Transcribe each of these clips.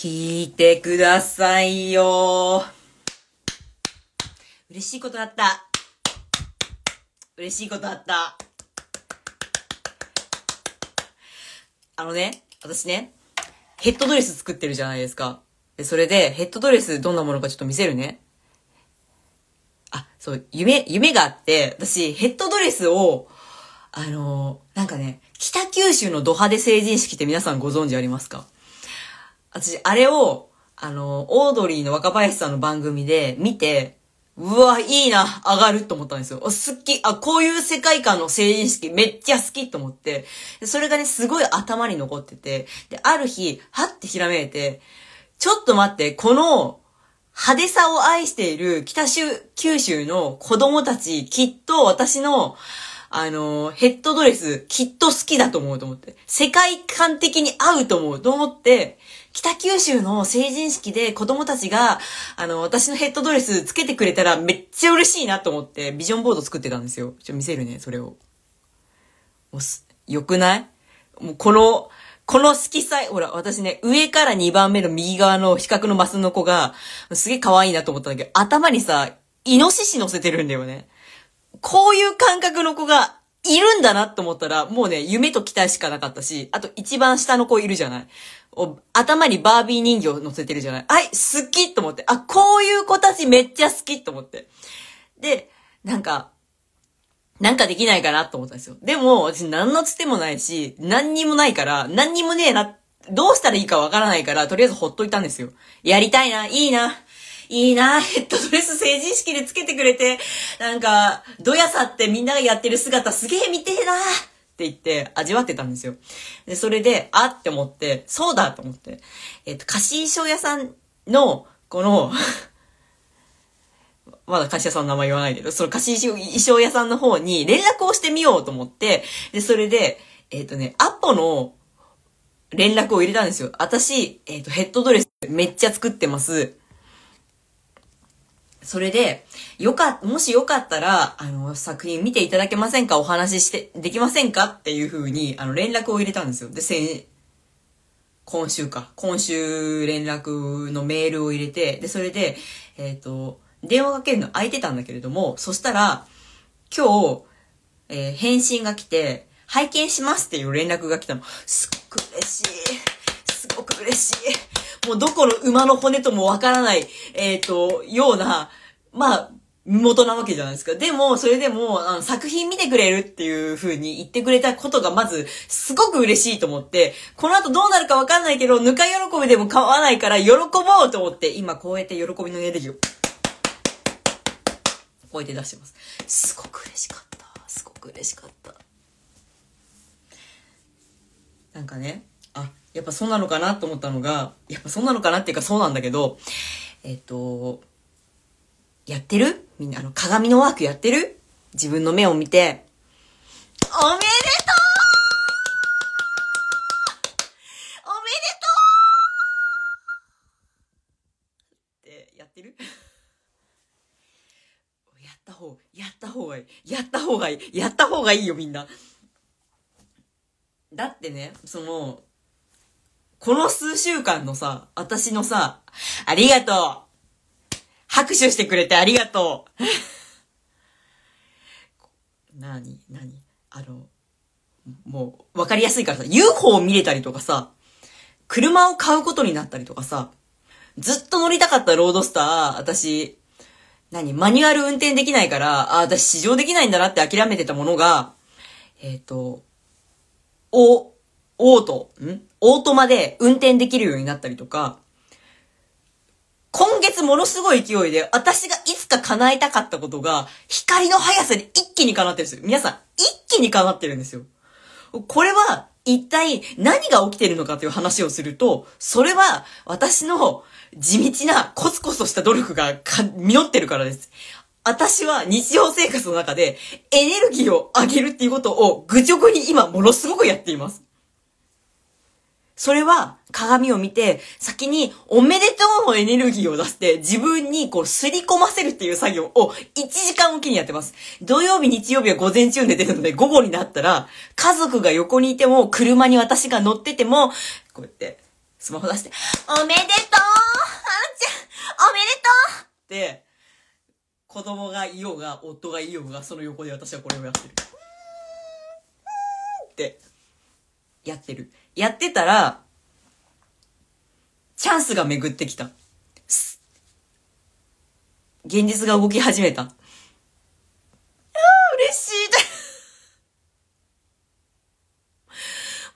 聞いてくださいよ。嬉しいことあった。嬉しいことあった。あのね、私ね、ヘッドドレス作ってるじゃないですか。で、それで、ヘッドドレスどんなものかちょっと見せるね。あ、そう、夢があって、私、ヘッドドレスを、なんかね、北九州のド派手成人式って皆さんご存知ありますか？私、あれを、オードリーの若林さんの番組で見て、うわ、いいな、上がると思ったんですよ。好き、あ、こういう世界観の成人式めっちゃ好きと思って、それがね、すごい頭に残ってて、で、ある日、はってひらめいて、ちょっと待って、この派手さを愛している北九州の子供たち、きっと私の、ヘッドドレス、きっと好きだと思うと思って、世界観的に合うと思うと思って、北九州の成人式で子供たちが、私のヘッドドレスつけてくれたらめっちゃ嬉しいなと思って、ビジョンボード作ってたんですよ。ちょっと見せるね、それを。よくない？もうこの色彩、ほら、私ね、上から2番目の右側の比較のマスの子が、すげえ可愛いなと思ったんだけど、頭にさ、イノシシ乗せてるんだよね。こういう感覚の子がいるんだなと思ったら、もうね、夢と期待しかなかったし、あと一番下の子いるじゃない？頭にバービー人形乗せてるじゃない？はい、好きと思って。あ、こういう子たちめっちゃ好きと思って。で、なんかできないかなと思ったんですよ。でも、私何のつてもないし、何にもないから、何にもねえな、どうしたらいいかわからないから、とりあえずほっといたんですよ。やりたいな、いいな。いいな、ヘッドドレス成人式でつけてくれて、なんか、ドヤさってみんながやってる姿すげえ見てえなって言って味わってたんですよ。で、それで、あって思って、そうだと思って、貸衣装屋さんの、この、まだ貸衣装屋さんの名前言わないけど、その貸衣装屋さんの方に連絡をしてみようと思って、で、それで、アポの連絡を入れたんですよ。私、ヘッドドレスめっちゃ作ってます。それで、もしよかったら、作品見ていただけませんか？お話しして、できませんか？っていう風に、連絡を入れたんですよ。で、今週か。今週連絡のメールを入れて、で、それで、電話かけるの空いてたんだけれども、そしたら、今日、返信が来て、拝見しますっていう連絡が来たの。すっごく嬉しい。すごく嬉しい。もうどこの馬の骨ともわからない、ような、まあ、元なわけじゃないですか。でも、それでも、作品見てくれるっていう風に言ってくれたことがまず、すごく嬉しいと思って、この後どうなるかわかんないけど、ぬか喜びでも買わないから喜ぼうと思って、今こうやって喜びのエネルギーを、こうやって出してます。すごく嬉しかった。すごく嬉しかった。なんかね、やっぱそうなのかなと思ったのが、やっぱそうなのかなっていうかそうなんだけど、やってる？みんな鏡のワークやってる？自分の目を見て、おめでとう！おめでとう！ってやってる？やった方がいいよみんな。だってね、この数週間のさ、私のさ、ありがとう！拍手してくれてありがとう！もう、わかりやすいからさ、UFO を見れたりとかさ、車を買うことになったりとかさ、ずっと乗りたかったロードスター、私、マニュアル運転できないから、私試乗できないんだなって諦めてたものが、オートマで運転できるようになったりとか、今月ものすごい勢いで私がいつか叶えたかったことが光の速さで一気に叶ってるんですよ。皆さん、一気に叶ってるんですよ。これは一体何が起きてるのかという話をすると、それは私の地道なコツコツとした努力が実ってるからです。私は日常生活の中でエネルギーを上げるっていうことを愚直に今ものすごくやっています。それは鏡を見て先におめでとうのエネルギーを出して自分にこうすり込ませるっていう作業を1時間おきにやってます。土曜日、日曜日は午前中寝てるので午後になったら家族が横にいても車に私が乗っててもこうやってスマホ出して、おめでとうあんちゃんおめでとうって、子供がいようが、夫がいようが、その横で私はこれをやってる。って、やってる。やってたら、チャンスが巡ってきた。現実が動き始めた。ああ、嬉しい。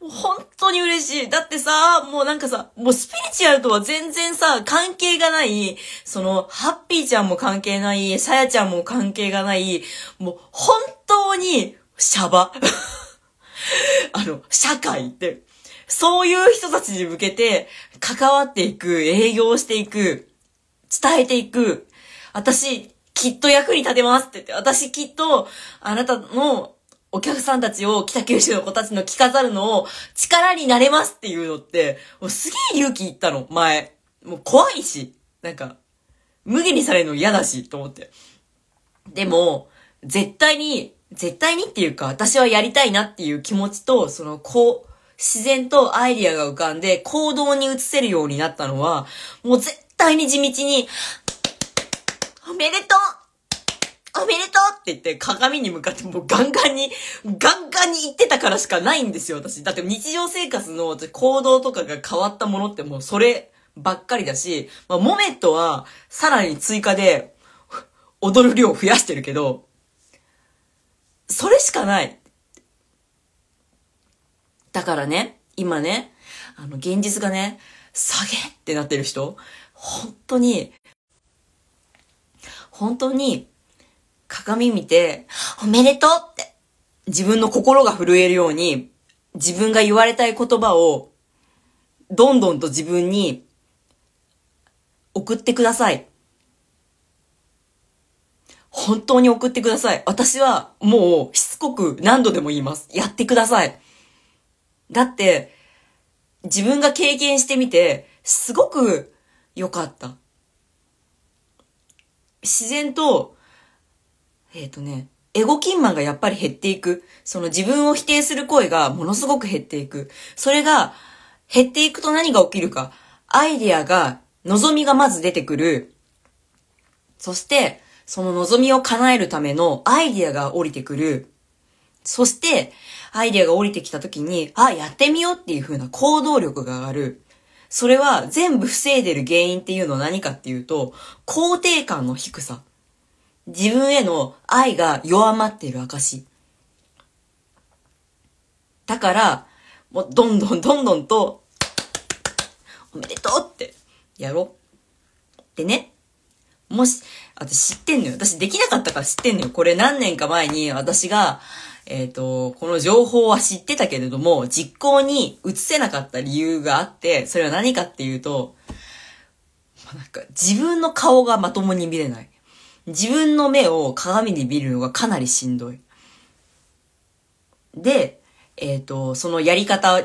もう本当に嬉しい。だってさ、もうなんかさ、もうスピリチュアルとは全然さ、関係がない、その、ハッピーちゃんも関係ない、さやちゃんも関係がない、もう本当に、シャバ。社会って、そういう人たちに向けて、関わっていく、営業していく、伝えていく、私、きっと役に立てますって言って、私きっと、あなたのお客さんたちを、北九州の子たちの着飾るのを、力になれますっていうのって、もうすげえ勇気いったの、前。もう怖いし、なんか、無限にされるの嫌だし、と思って。でも、絶対にっていうか、私はやりたいなっていう気持ちと、その、こう、自然とアイディアが浮かんで、行動に移せるようになったのは、もう絶対に地道に、おめでとうおめでとうって言って鏡に向かってもうガンガンに言ってたからしかないんですよ、私。だって日常生活の行動とかが変わったものってもうそればっかりだし、まあ、モメットはさらに追加で踊る量を増やしてるけど、それしかない。だからね、今ね、現実がね、下げってなってる人、本当に、鏡見て、おめでとうって、自分の心が震えるように、自分が言われたい言葉を、どんどんと自分に、送ってください。本当に送ってください。私は、もう、しつこく何度でも言います。やってください。だって、自分が経験してみて、すごく良かった。自然と、エゴキンマンがやっぱり減っていく。その自分を否定する声がものすごく減っていく。それが減っていくと何が起きるか。アイディアが、望みがまず出てくる。そして、その望みを叶えるためのアイディアが降りてくる。そして、アイディアが降りてきた時に、あ、やってみようっていう風な行動力が上がる。それは全部防いでる原因っていうのは何かっていうと、肯定感の低さ。自分への愛が弱まっている証。だから、もうどんどんと、おめでとうって、やろう。でね、もし、私知ってんのよ。私できなかったから知ってんのよ。これ何年か前に私が、この情報は知ってたけれども、実行に移せなかった理由があって、それは何かっていうと、なんか自分の顔がまともに見れない。自分の目を鏡に見るのがかなりしんどい。で、そのやり方、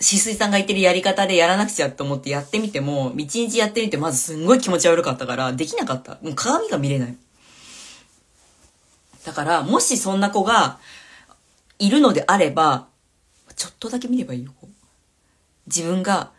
しすいさんが言ってるやり方でやらなくちゃと思ってやってみても、一日やってみてまずすんごい気持ち悪かったから、できなかった。もう鏡が見れない。だから、もしそんな子がいるのであれば、ちょっとだけ見ればいいよ。自分が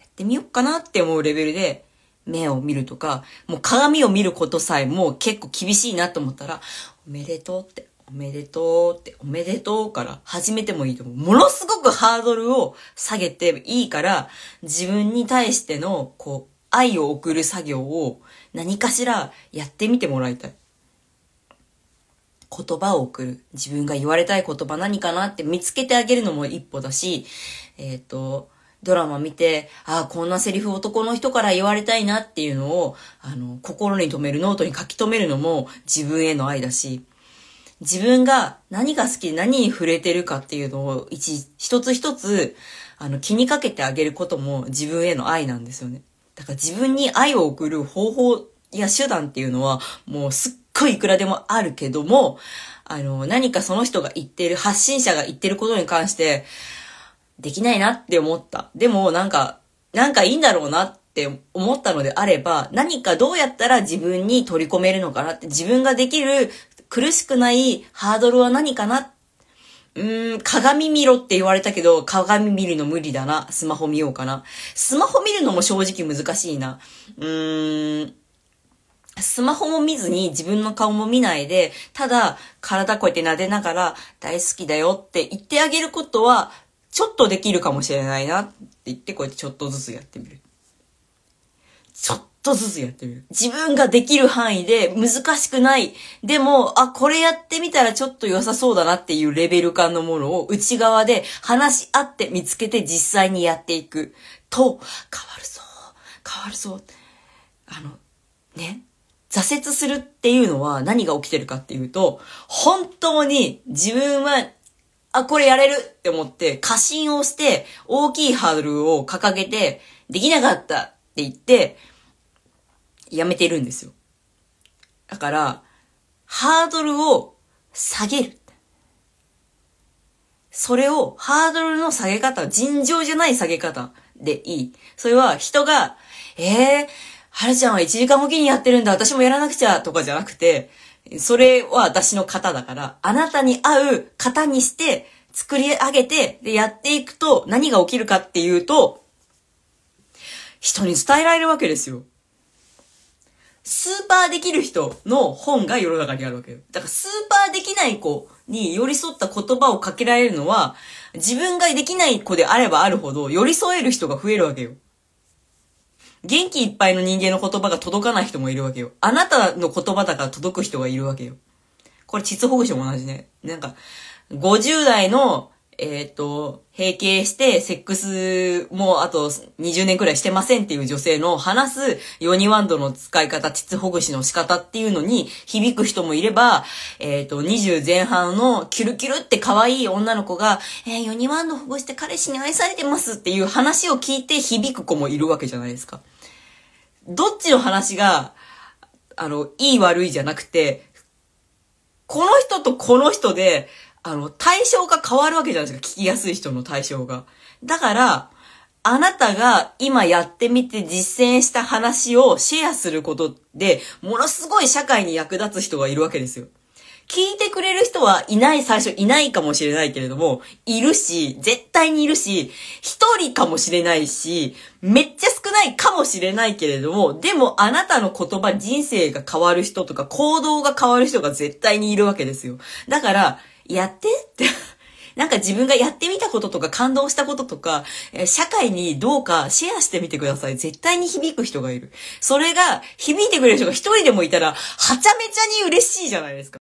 やってみようかなって思うレベルで目を見るとか、もう鏡を見ることさえもう結構厳しいなと思ったら、おめでとうって、おめでとうって、おめでとうから始めてもいいと思う。ものすごくハードルを下げていいから、自分に対してのこう、愛を送る作業を何かしらやってみてもらいたい。言葉を送る。自分が言われたい言葉何かなって見つけてあげるのも一歩だし、ドラマ見て、ああ、こんなセリフ男の人から言われたいなっていうのを、心に留める、ノートに書き留めるのも自分への愛だし、自分が何が好き、何に触れてるかっていうのを一つ一つ、気にかけてあげることも自分への愛なんですよね。だから自分に愛を送る方法や手段っていうのは、もうすっごいいくらでもあるけども、何かその人が言ってる、発信者が言ってることに関して、できないなって思った。でもなんかいいんだろうなって思ったのであれば、何かどうやったら自分に取り込めるのかなって、自分ができる苦しくないハードルは何かな鏡見ろって言われたけど、鏡見るの無理だな。スマホ見ようかな。スマホ見るのも正直難しいな。スマホも見ずに自分の顔も見ないで、ただ体こうやって撫でながら大好きだよって言ってあげることはちょっとできるかもしれないなって言って、こうやってちょっとずつやってみる。ちょっとずつやってみる。自分ができる範囲で難しくない。でも、あ、これやってみたらちょっと良さそうだなっていうレベル感のものを内側で話し合って見つけて実際にやっていくと、変わるそう。ね。挫折するっていうのは何が起きてるかっていうと、本当に自分は、あ、これやれるって思って過信をして大きいハードルを掲げてできなかったって言ってやめてるんですよ。だから、ハードルを下げる。それをハードルの下げ方、尋常じゃない下げ方でいい。それは人が、はるちゃんは1時間おきにやってるんだ、私もやらなくちゃとかじゃなくて、それは私の型だから、あなたに合う型にして作り上げて、でやっていくと何が起きるかっていうと、人に伝えられるわけですよ。スーパーできる人の本が世の中にあるわけよ。だからスーパーできない子に寄り添った言葉をかけられるのは、自分ができない子であればあるほど寄り添える人が増えるわけよ。元気いっぱいの人間の言葉が届かない人もいるわけよ。あなたの言葉だから届く人がいるわけよ。これ、秩父保護も同じね。なんか、50代の、閉経して、セックスもあと20年くらいしてませんっていう女性の話すヨニワンドの使い方、膣ほぐしの仕方っていうのに響く人もいれば、20前半のキュルキュルって可愛い女の子が、ヨニワンドほぐして彼氏に愛されてますっていう話を聞いて響く子もいるわけじゃないですか。どっちの話が、いい悪いじゃなくて、この人とこの人で、対象が変わるわけじゃないですか。聞きやすい人の対象が。だから、あなたが今やってみて実践した話をシェアすることで、ものすごい社会に役立つ人がいるわけですよ。聞いてくれる人はいない、最初いないかもしれないけれども、いるし、絶対にいるし、一人かもしれないし、めっちゃ少ないかもしれないけれども、でもあなたの言葉、人生が変わる人とか、行動が変わる人が絶対にいるわけですよ。だから、やってってなんか自分がやってみたこととか感動したこととか社会にどうかシェアしてみてください。絶対に響く人がいる。それが響いてくれる人が一人でもいたらはちゃめちゃに嬉しいじゃないですか。